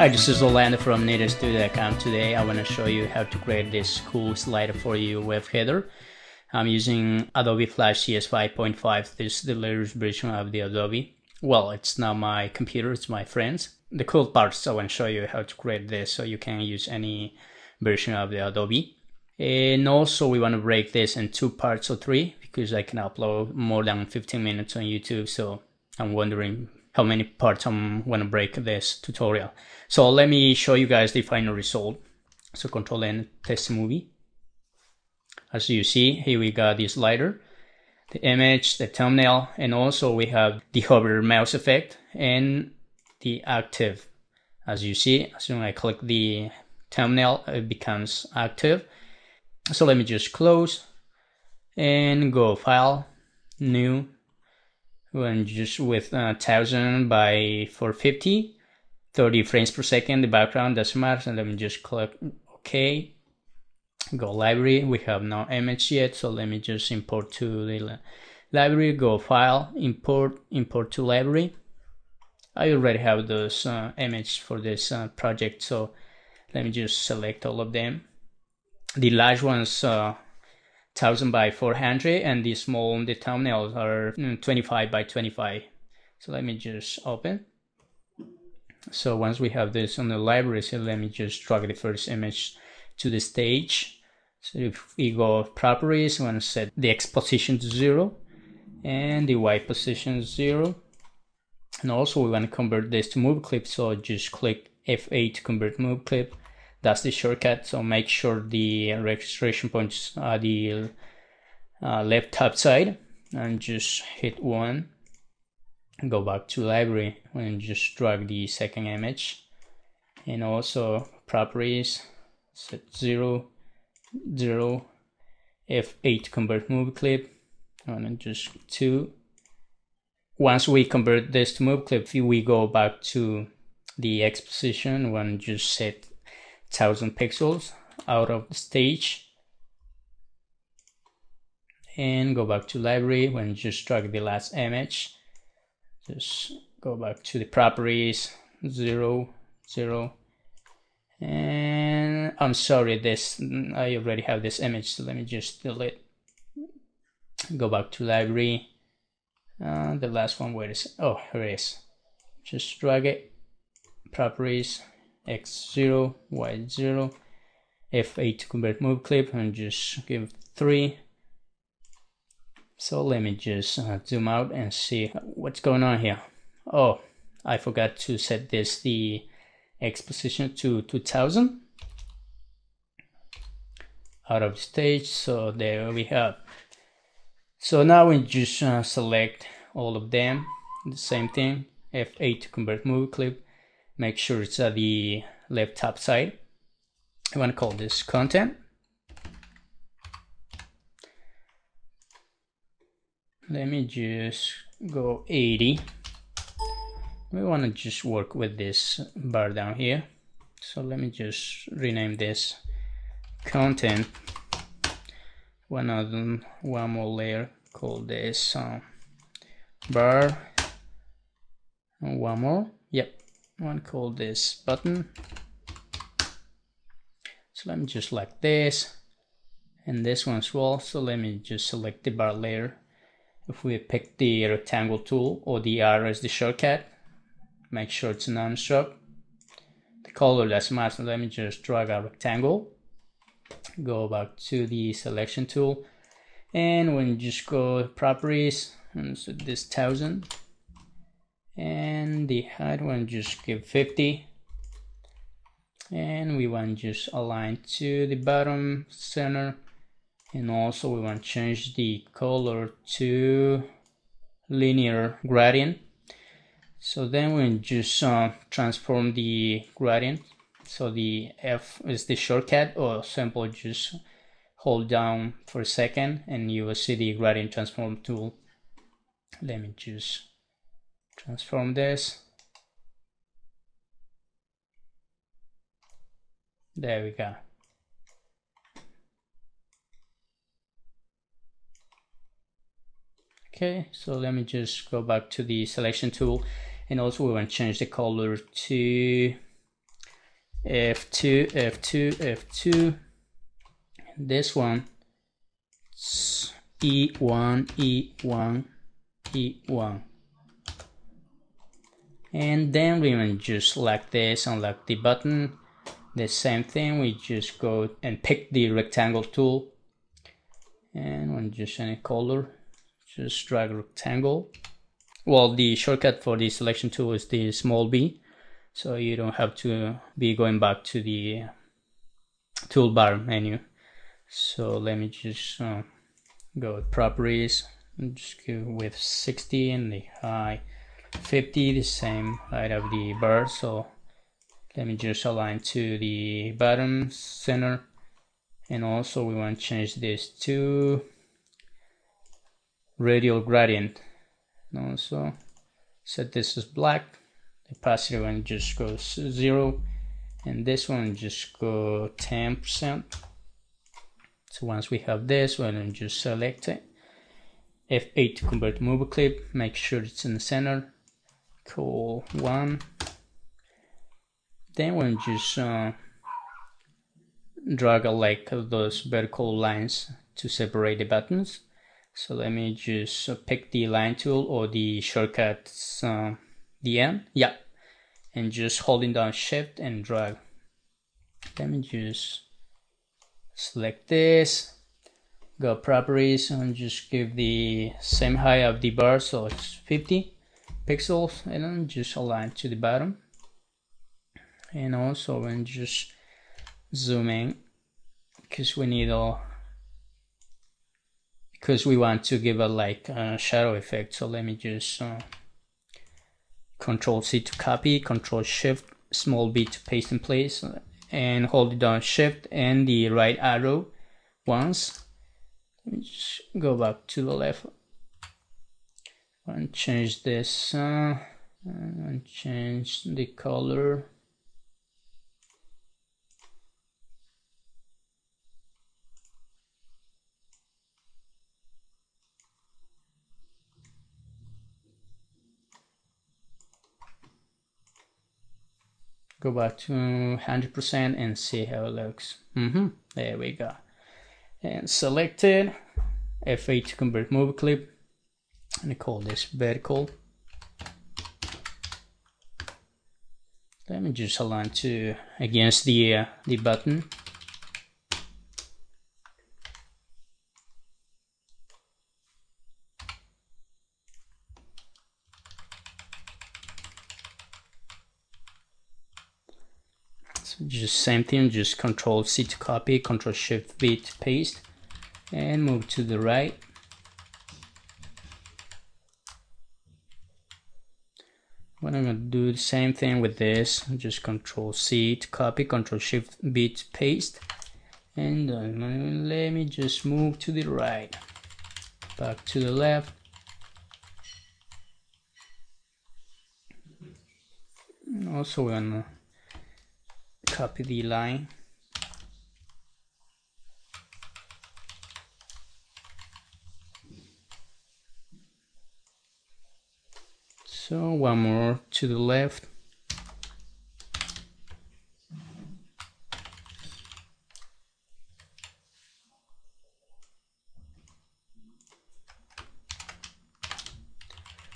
Hi, this is Orlando from NativeStudio.com. Today I want to show you how to create this cool slider for your web header. I'm using Adobe Flash CS 5.5. This is the latest version of the Adobe. Well, it's not my computer, it's my friend's. The cool part is I want to show you how to create this so you can use any version of the Adobe. And also we want to break this in two parts or three because I can upload more than 15 minutes on YouTube, so I'm wondering how many parts I'm going to break this tutorial. So let me show you guys the final result. So Control-N, test movie. As you see, here we got the slider, the image, the thumbnail, and also we have the hover mouse effect and the active. As you see, as soon as I click the thumbnail, it becomes active. So let me just close and go File, New, and just with 1000 by 450, 30 frames per second, the background doesn't matter, and let me just click OK. Go library, we have no image yet, so let me just import to the library, go File, import to library. I already have those images for this project, so let me just select all of them. The large ones 1000 by 400, and the small, the thumbnails are 25 by 25. So let me just open. So once we have this on the library, so let me just drag the first image to the stage. So if we go properties, we want to set the X position to 0 and the Y position 0, and also we want to convert this to move clip, so just click F8 to convert move clip. That's the shortcut, so make sure the registration points are the left top side, and just hit 1, go back to library and just drag the second image, and also properties, set 0 0, F8 convert move clip, and just 2. Once we convert this to move clip, we go back to the X position and just set 1000 pixels out of the stage, and go back to library when just drag the last image, just go back to the properties, 0 0, and I'm sorry, this I already have this image, so let me just delete, go back to library, the last one, where is, oh, here it is, just drag it, properties, X0, Y0, F8 to convert move clip, and just give 3. So let me just zoom out and see what's going on here. Oh, I forgot to set this, the X position to 2000 out of stage. So there we have. So now we just select all of them, the same thing, F8 to convert move clip. Make sure it's at the left top side. I want to call this content. Let me just go 80. We want to just work with this bar down here. So let me just rename this content. One more layer, call this bar. And one more, yep. I want to call this button. So let me just select this and this one as well. So let me just select the bar layer. If we pick the rectangle tool or the arrow as the shortcut, make sure it's non-struct. The color doesn't matter. Let me just drag a rectangle. Go back to the selection tool, and when you just go properties, and so this 1000. And the height one, just give 50, and we want just align to the bottom center, and also we want to change the color to linear gradient. So then we just transform the gradient, so the F is the shortcut, or simple just hold down for a second and you will see the gradient transform tool. Let me just transform this. There we go. Okay, so let me just go back to the selection tool, and also we want to change the color to F2, F2, F2. This one, E1, E1, E1. And then we will just like this, unlock the button. The same thing, we just go and pick the rectangle tool. And we'll just any color, just drag rectangle. Well, the shortcut for the selection tool is the small b. So you don't have to be going back to the toolbar menu. So let me just go with properties. And just go with 60 and the high 50, the same height of the bar. So let me just align to the bottom center. And also we want to change this to radial gradient. And also set this as black. The opacity one just goes 0, and this one just go 10%. So once we have this, we'll just select it. F8 to convert to movie clip. Make sure it's in the center. Call 1. Then we'll just drag like those vertical lines to separate the buttons. So let me just pick the line tool or the shortcut the N, yeah, and just holding down shift and drag. Let me just select this, go properties, and just give the same height of the bar, so it's 50 pixels, and then just align to the bottom. And also when just zooming, because we need all, because we want to give a like a shadow effect. So let me just Control C to copy, Control Shift small b to paste in place, and hold down Shift and the right arrow once. Let me just go back to the left and change this and change the color. Go back to 100% and see how it looks. There we go. And select it. F8 to convert movie clip. And I call this vertical. Let me just align to against the button. Just same thing, just Control C to copy, Control Shift V to paste, and move to the right. What I'm gonna do the same thing with this, just Control C to copy, Control Shift V to paste, and let me just move to the right, back to the left. And also we're gonna copy the line. So one more to the left.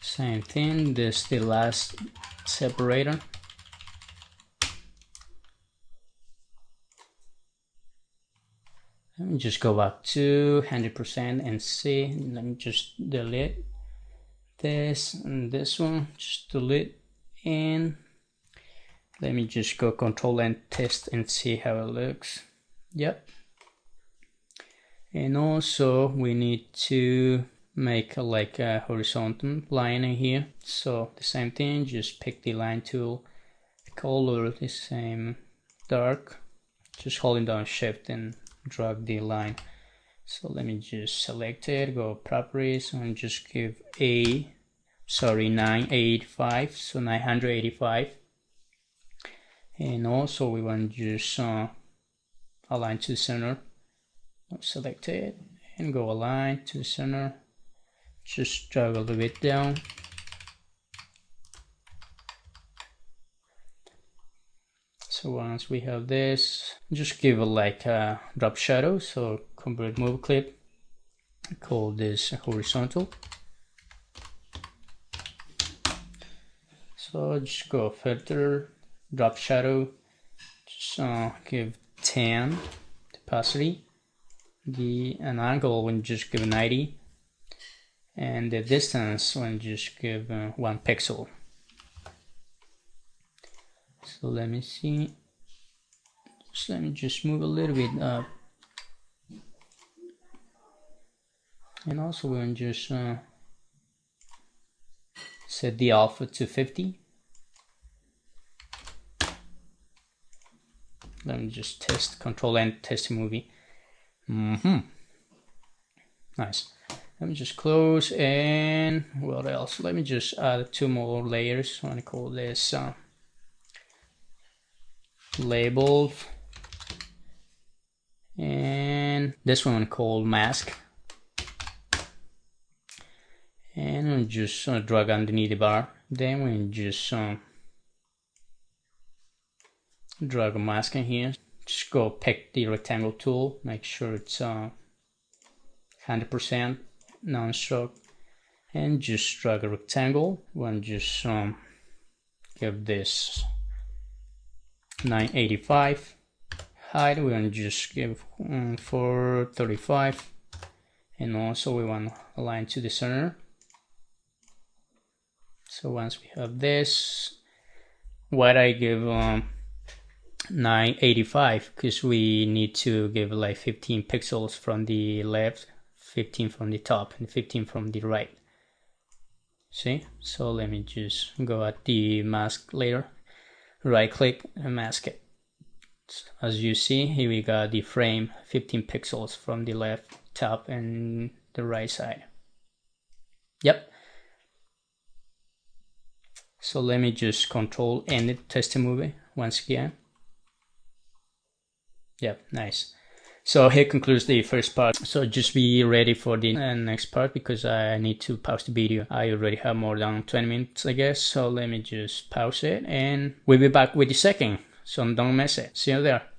Same thing, this is the last separator. Let me just go back to 100% and see. Let me just delete this and this one. Just delete, and let me just go Control and test and see how it looks. Yep. And also we need to make like a horizontal line in here. So the same thing. Just pick the line tool, color the same dark. Just holding down Shift and drag the line. So let me just select it, go properties, and just give 985, so 985. And also we want to just align to the center. Select it and go align to the center. Just drag a little bit down. So once we have this, just give it like a drop shadow. So convert move clip, call this horizontal. So just go further, drop shadow, just give 10 opacity, an angle when just give 90, and the distance when just give 1 pixel. So let me see, so let me just move a little bit up, and also we'll just set the alpha to 50. Let me just test Control-N, test movie. Nice. Let me just close, and what else? Let me just add 2 more layers. I'm gonna call this labeled, and this one called mask. And we just drag underneath the bar. Then we just drag a mask in here. Just go pick the rectangle tool. Make sure it's 100% non-stroke, and just drag a rectangle. One just give this 985 height. We're gonna just give 435, and also we want to align to the center. So once we have this, what I give 985, because we need to give like 15 pixels from the left, 15 from the top, and 15 from the right. See? So let me just go at the mask layer, right click and mask it. As you see, here we got the frame, 15 pixels from the left, top, and the right side. Yep. So let me just Control-N it, test the movie once again. Yep, nice. So here concludes the first part. So just be ready for the next part, because I need to pause the video. I already have more than 20 minutes, I guess. So let me just pause it, and we'll be back with the second. So don't miss it. See you there.